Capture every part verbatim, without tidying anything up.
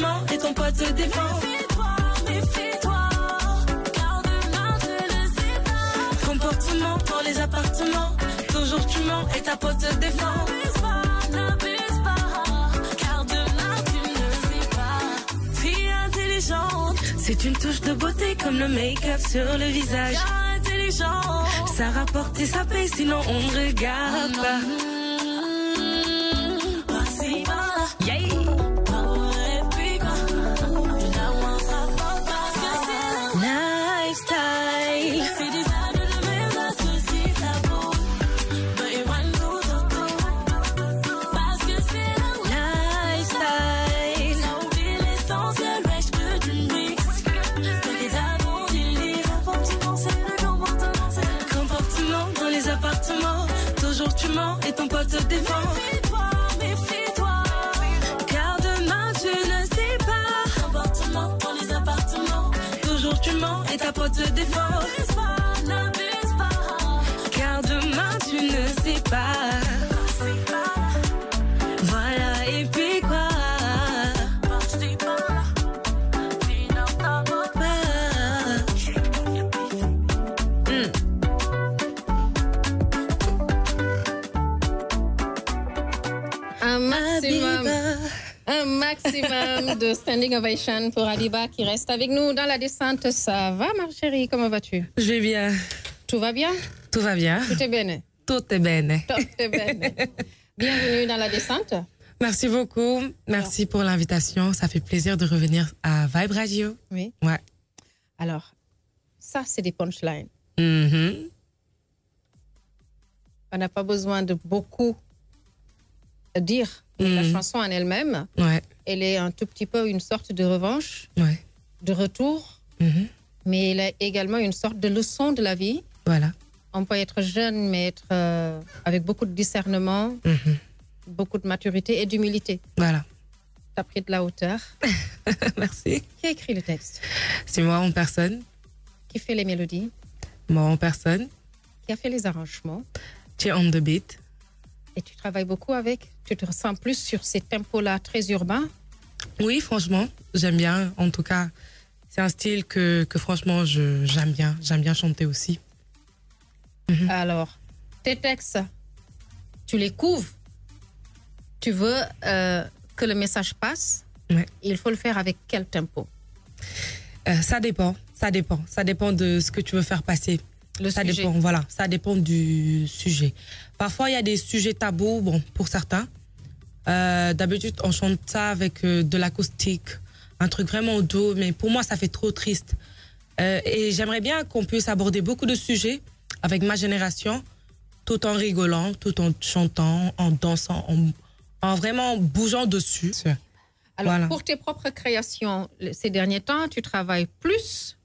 main et ton pote se défend. Méfie-toi, méfie-toi, car demain tu le sais pas. Comportement dans les appartements, toujours tu mens et ta pote se défend. N'abuse pas, n'abuse pas, car demain tu ne sais pas. Fille intelligente, c'est une touche de beauté comme le make-up sur le visage. Car intelligente, ça rapporte et ça paye, sinon on ne regarde oh, pas. Non. Et ton pote se défend. Méfie-toi, méfie-toi, car demain tu ne sais pas. Comportement dans les appartements, toujours tu mens et ta pote se défend. N'abuse pas, n'abuse pas, car demain tu ne sais pas. Voilà et puis quoi. Un maximum de standing ovation pour Abiba qui reste avec nous dans la descente. Ça va, ma chérie? Comment vas-tu? Je vais bien. Tout va bien? Tout va bien. Tout est bene? Tout est bene. Tout est bene. Bienvenue dans la descente. Merci beaucoup. Merci alors. Pour l'invitation. Ça fait plaisir de revenir à Vibe Radio. Oui. Ouais. Alors, ça, c'est des punchlines. Mm-hmm. On n'a pas besoin de beaucoup dire. Mmh. La chanson en elle-même, ouais. Elle est un tout petit peu une sorte de revanche, ouais. De retour, mmh. Mais elle est également une sorte de leçon de la vie. Voilà. On peut être jeune, mais être euh, avec beaucoup de discernement, mmh. Beaucoup de maturité et d'humilité. Voilà. T'as pris de la hauteur. Merci. Qui a écrit le texte? C'est moi en personne. Qui fait les mélodies? Moi en personne. Qui a fait les arrangements? Ti on the beat. Et tu travailles beaucoup avec? Tu te ressens plus sur ces tempos-là très urbains? Oui, franchement, j'aime bien. En tout cas, c'est un style que, que franchement, j'aime bien. J'aime bien chanter aussi. Mm-hmm. Alors, tes textes, tu les couves. Tu veux euh, que le message passe. Ouais. Il faut le faire avec quel tempo? euh, Ça dépend, ça dépend. Ça dépend de ce que tu veux faire passer. Le ça sujet. Dépend, voilà, ça dépend du sujet. Parfois, il y a des sujets tabous, bon, pour certains. Euh, D'habitude, on chante ça avec euh, de l'acoustique, un truc vraiment doux, mais pour moi, ça fait trop triste. Euh, et j'aimerais bien qu'on puisse aborder beaucoup de sujets avec ma génération, tout en rigolant, tout en chantant, en dansant, en, en vraiment bougeant dessus. Alors, voilà. Pour tes propres créations, ces derniers temps, tu travailles plus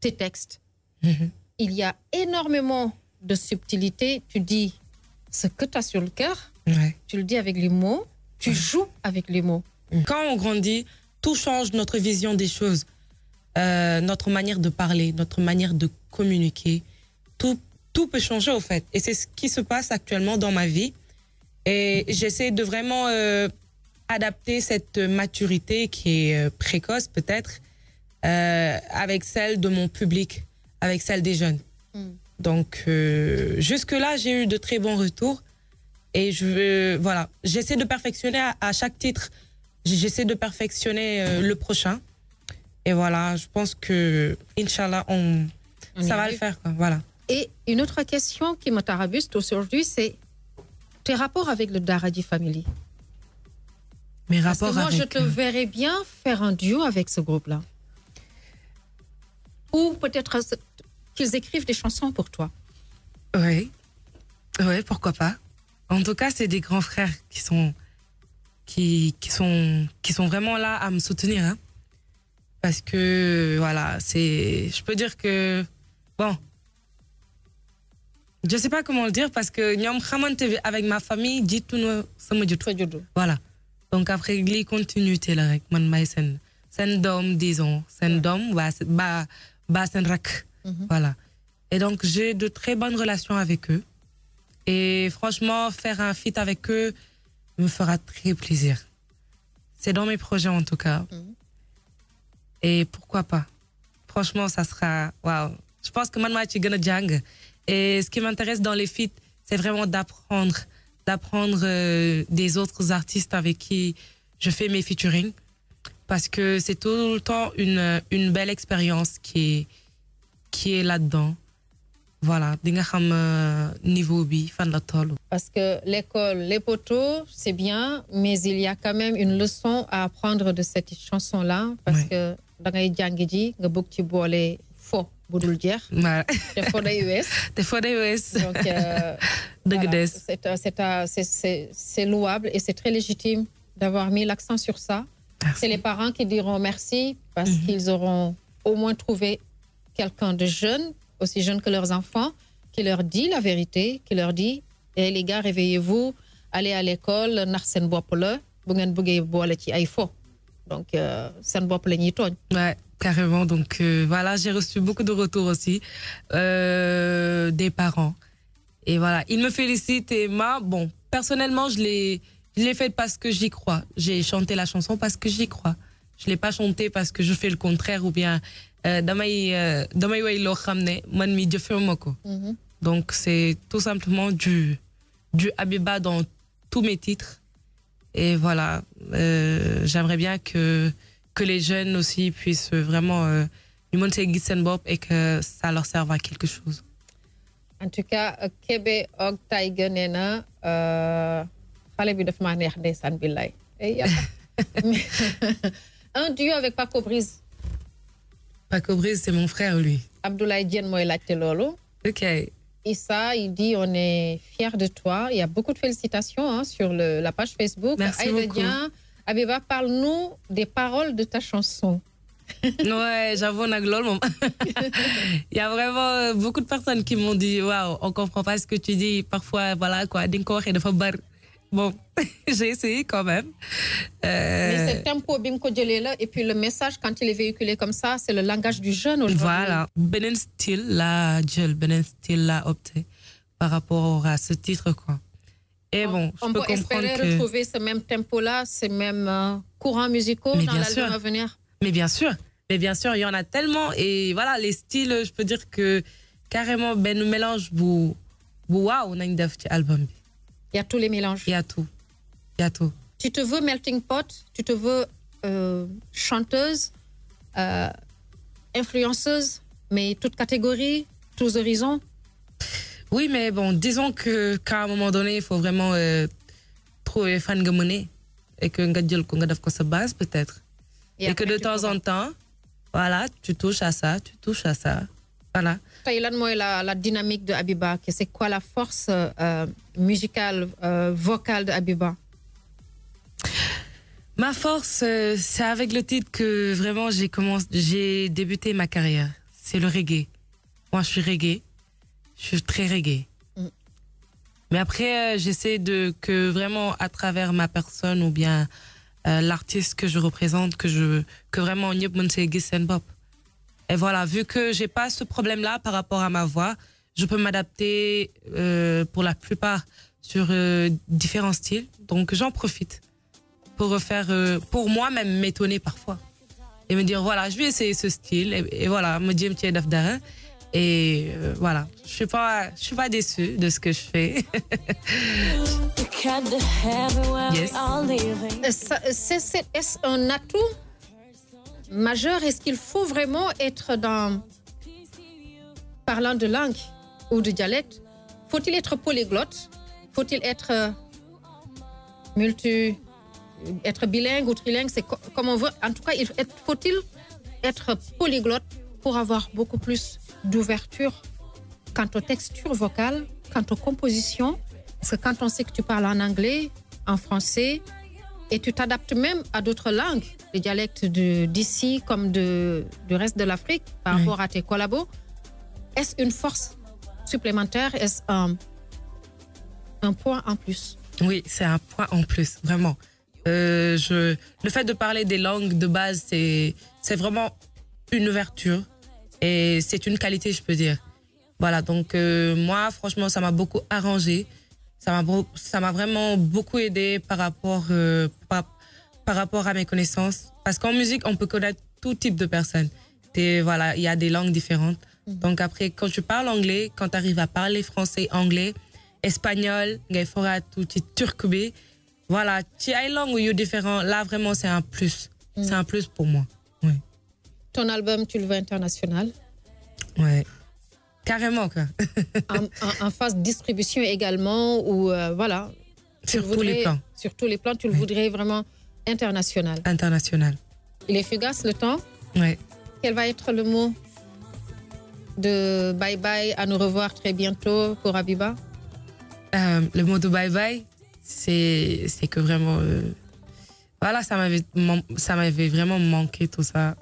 tes textes. Mmh. Il y a énormément de subtilité. Tu dis ce que tu as sur le cœur, ouais. Tu le dis avec les mots, tu joues avec les mots. Quand on grandit, tout change notre vision des choses, euh, notre manière de parler, notre manière de communiquer. Tout, tout peut changer au fait. Et c'est ce qui se passe actuellement dans ma vie. Et j'essaie de vraiment euh, adapter cette maturité qui est précoce peut-être euh, avec celle de mon public, avec celle des jeunes. Mm. Donc, euh, jusque-là, j'ai eu de très bons retours. Et je veux, voilà, j'essaie de perfectionner à, à chaque titre. J'essaie de perfectionner euh, le prochain. Et voilà, je pense que, Inch'Allah, on, on ça va vu. Le faire. Quoi, voilà. Et une autre question qui me tarabuste aujourd'hui, c'est tes rapports avec le Daradi Family. Mes Parce rapports que moi, avec... je te verrais bien faire un duo avec ce groupe-là. Ou peut-être qu'ils écrivent des chansons pour toi. Oui, oui, pourquoi pas. En tout cas, c'est des grands frères qui sont, qui, qui sont, qui sont vraiment là à me soutenir. Hein. Parce que, voilà, c'est, je peux dire que, bon, je ne sais pas comment le dire, parce que avec ma famille, dit tout voilà. Donc après, il continue, t'es là, avec mon maïsen. Sendom, disons. Sendom, bah, bah, Senrak. Voilà. Et donc, j'ai de très bonnes relations avec eux. Et franchement, faire un feat avec eux me fera très plaisir. C'est dans mes projets, en tout cas. Mm-hmm. Et pourquoi pas? Franchement, ça sera... Waouh. Je pense que maintenant, je suis gonna jang. Et ce qui m'intéresse dans les feats, c'est vraiment d'apprendre. D'apprendre euh, des autres artistes avec qui je fais mes featuring. Parce que c'est tout le temps une, une belle expérience qui est, qui est là-dedans. Voilà, niveau bi, fan la tolo. Parce que l'école, les poteaux, c'est bien, mais il y a quand même une leçon à apprendre de cette chanson-là, parce que dans les djangiji, le book tu bois les faux, boudou dire, les faux des U S, des faux des U S. Donc, euh, voilà, c'est, c'est, c'est, c'est louable et c'est très légitime d'avoir mis l'accent sur ça. C'est les parents qui diront merci parce mm-hmm. qu'ils auront au moins trouvé quelqu'un de jeune, aussi jeunes que leurs enfants, qui leur dit la vérité, qui leur dit eh, « Les gars, réveillez-vous, allez à l'école, narsen bopole, bungen bugey bole ti aifo ». Donc, sen bopole ni ton. Ouais, carrément. Donc, euh, voilà, j'ai reçu beaucoup de retours aussi euh, des parents. Et voilà, ils me félicitent et moi, bon, personnellement, je l'ai, je l'ai fait parce que j'y crois. J'ai chanté la chanson parce que j'y crois. Je ne l'ai pas chantée parce que je fais le contraire ou bien... Euh, mm-hmm. Donc c'est tout simplement du, du Abiba dans tous mes titres et voilà, euh, j'aimerais bien que, que les jeunes aussi puissent vraiment euh, et que ça leur serve à quelque chose. En tout cas, Kébé og Taïgenena un duo avec Paco Brice. Paco Brice, c'est mon frère, lui. Abdoulaye Diène Moïla Telolo. OK. Issa, il dit, on est fiers de toi. Il y a beaucoup de félicitations hein, sur le, la page Facebook. Merci Aïe beaucoup. Dien, Abiba, parle-nous des paroles de ta chanson. Ouais, j'avoue, on a glol. Il y a vraiment beaucoup de personnes qui m'ont dit, waouh, on comprend pas ce que tu dis. Parfois, voilà, quoi, d'incor et de fabar. Bon, j'ai essayé quand même. Euh... Mais c'est tempo bimko djelela et puis le message quand il est véhiculé comme ça, c'est le langage du jeune aujourd'hui. Voilà, benen style la djel, benen style la opté par rapport à ce titre quoi. Et on, bon, je on peux, peut comprendre espérer que... retrouver ce même tempo là, ces mêmes euh, courants musicaux mais dans l'album à venir. Mais bien sûr, mais bien sûr, il y en a tellement et voilà les styles, je peux dire que carrément ben mélange bou boua on a une def album. Il y a tous les mélanges. Il y a tout. Il y a tout. Tu te veux melting pot, tu te veux euh, chanteuse, euh, influenceuse, mais toute catégorie, tous horizons. Oui, mais bon, disons que qu'à un moment donné, il faut vraiment euh, trouver fan de monnaie et que ngadjel ko ngadaf ko sa base peut-être. Et, et que de temps en temps, voilà, tu touches à ça, tu touches à ça. Voilà. La, la dynamique de Abiba, c'est quoi la force euh, musicale, euh, vocale de Abiba? Ma force, euh, c'est avec le titre que vraiment j'ai commencé, j'ai débuté ma carrière. C'est le reggae. Moi, je suis reggae. Je suis très reggae. Mm. Mais après, euh, j'essaie de que vraiment à travers ma personne ou bien euh, l'artiste que je représente, que je que vraiment Nyeb Monsegui Senbop. Et voilà, vu que j'ai pas ce problème-là par rapport à ma voix, je peux m'adapter euh, pour la plupart sur euh, différents styles. Donc j'en profite pour refaire, euh, pour moi-même m'étonner parfois et me dire voilà, je vais essayer ce style et, et voilà, me dire tiens d'afdara et euh, voilà, je suis pas, je suis pas déçue de ce que je fais. Yes. C'est, c'est, est-ce un atout majeur, est-ce qu'il faut vraiment être dans... Parlant de langue ou de dialecte, faut-il être polyglotte? Faut-il être multi... être bilingue ou trilingue? C'est comme on veut. En tout cas, faut-il être polyglotte pour avoir beaucoup plus d'ouverture quant aux textures vocales, quant aux compositions? Parce que quand on sait que tu parles en anglais, en français... Et tu t'adaptes même à d'autres langues, les dialectes de, d'ici comme de, du reste de l'Afrique par oui. rapport à tes collabos. Est-ce une force supplémentaire? Est-ce un, un point en plus? Oui, c'est un point en plus, vraiment. Euh, je, le fait de parler des langues de base, c'est, c'est vraiment une ouverture et c'est une qualité, je peux dire. Voilà, donc euh, moi, franchement, ça m'a beaucoup arrangée. Ça m'a, ça m'a vraiment beaucoup aidé par rapport, euh, par, par rapport à mes connaissances. Parce qu'en musique, on peut connaître tout type de personnes. Et voilà, il y a des langues différentes. Mm-hmm. Donc après, quand tu parles anglais, quand tu arrives à parler français, anglais, espagnol, ngay fora tuuti turc bi, voilà, tu as une langue où il y a différent. Là, vraiment, c'est un plus. Mm-hmm. C'est un plus pour moi. Oui. Ton album, tu le veux international? Oui. Carrément, quoi. en, en, en phase distribution également, ou euh, voilà. Sur tous les plans. Sur tous les plans, tu le oui. voudrais vraiment international. International. Il est fugace, le temps. Oui. Quel va être le mot de bye-bye, à nous revoir très bientôt pour Abiba? euh, Le mot de bye-bye, c'est que vraiment... Euh, voilà, ça m'avait vraiment manqué tout ça.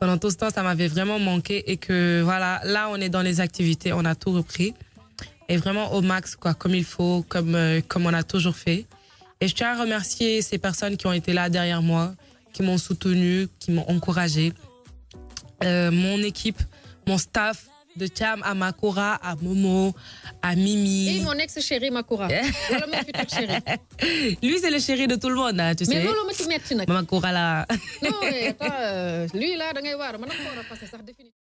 Pendant tout ce temps, ça m'avait vraiment manqué. Et que voilà, là, on est dans les activités, on a tout repris. Et vraiment au max, quoi, comme il faut, comme, euh, comme on a toujours fait. Et je tiens à remercier ces personnes qui ont été là derrière moi, qui m'ont soutenue, qui m'ont encouragée. Euh, mon équipe, mon staff, de Cham à Makura, à Momo, à Mimi. Et mon ex-chéri Makura. Voilà mon futur chéri. Lui, c'est le chéri de tout le monde, hein, tu mais sais. Mais non, Makura là. Non, attends, lui là, il va passer ça définitivement.